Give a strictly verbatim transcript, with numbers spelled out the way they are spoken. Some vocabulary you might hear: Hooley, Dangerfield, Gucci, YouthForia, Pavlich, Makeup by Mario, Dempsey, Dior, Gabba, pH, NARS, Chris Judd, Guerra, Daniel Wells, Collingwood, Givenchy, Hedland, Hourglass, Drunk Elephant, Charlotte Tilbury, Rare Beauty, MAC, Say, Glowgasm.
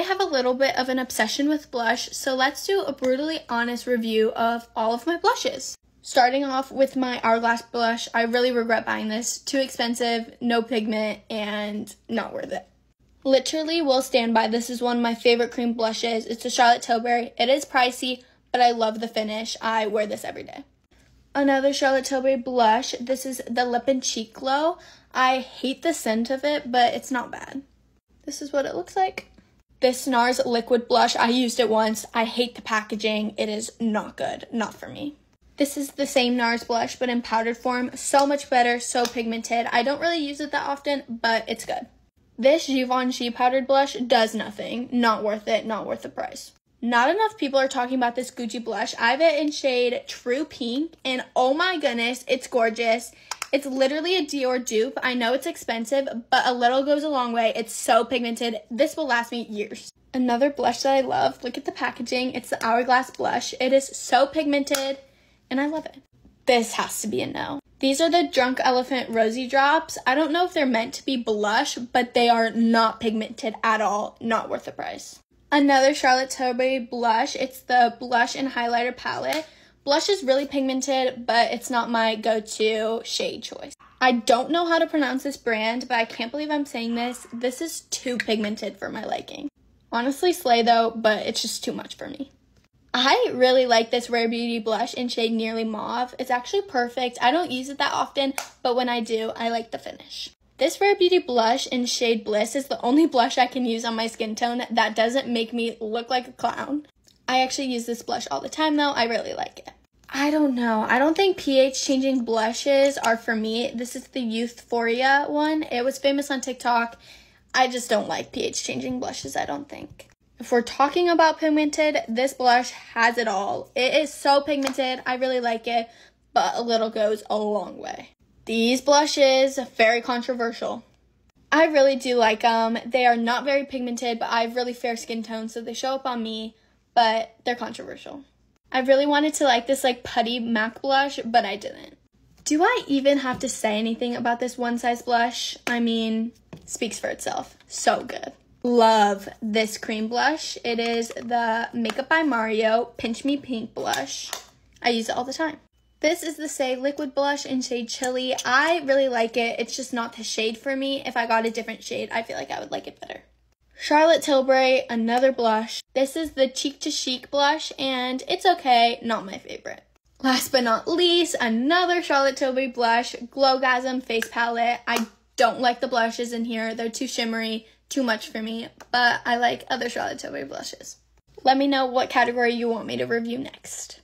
I have a little bit of an obsession with blush, so let's do a brutally honest review of all of my blushes. Starting off with my Hourglass blush, I really regret buying this. Too expensive, no pigment, and not worth it. Literally will stand by this is one of my favorite cream blushes. It's a Charlotte Tilbury. It is pricey, but I love the finish. I wear this every day. Another Charlotte Tilbury blush. This is the Lip and Cheek Glow. I hate the scent of it, but it's not bad. This is what it looks like. This NARS liquid blush, I used it once. I hate the packaging. It is not good. Not for me. This is the same NARS blush, but in powdered form. So much better, so pigmented. I don't really use it that often, but it's good. This Givenchy powdered blush does nothing. Not worth it, not worth the price. Not enough people are talking about this Gucci blush. I have it in shade True Pink, and oh my goodness, it's gorgeous. It's literally a Dior dupe. I know it's expensive, but a little goes a long way. It's so pigmented. This will last me years. Another blush that I love, look at the packaging. It's the Hourglass blush. It is so pigmented, and I love it. This has to be a no. These are the Drunk Elephant Rosy Drops. I don't know if they're meant to be blush, but they are not pigmented at all. Not worth the price. Another Charlotte Tilbury blush. It's the Blush and Highlighter Palette. Blush is really pigmented, but it's not my go-to shade choice. I don't know how to pronounce this brand, but I can't believe I'm saying this. This is too pigmented for my liking. Honestly, slay though, but it's just too much for me. I really like this Rare Beauty blush in shade Nearly Mauve. It's actually perfect. I don't use it that often, but when I do, I like the finish. This Rare Beauty blush in shade Bliss is the only blush I can use on my skin tone that doesn't make me look like a clown. I actually use this blush all the time though. I really like it. I don't know. I don't think pH changing blushes are for me. This is the YouthForia one. It was famous on TikTok. I just don't like pH changing blushes, I don't think. If we're talking about pigmented, this blush has it all. It is so pigmented. I really like it, but a little goes a long way. These blushes, very controversial. I really do like them. They are not very pigmented, but I have really fair skin tones, so they show up on me, but they're controversial. I really wanted to like this like putty MAC blush, but I didn't. Do I even have to say anything about this one size blush? I mean, speaks for itself. So good. Love this cream blush. It is the Makeup by Mario Pinch Me Pink blush. I use it all the time. This is the Say liquid blush in shade Chili. I really like it. It's just not the shade for me. If I got a different shade, I feel like I would like it better. Charlotte Tilbury, another blush. This is the Cheek to Chic blush, and it's okay, not my favorite. Last but not least, another Charlotte Tilbury blush, Glowgasm Face Palette. I don't like the blushes in here. They're too shimmery. Too much for me, but I like other Charlotte Tilbury blushes. Let me know what category you want me to review next.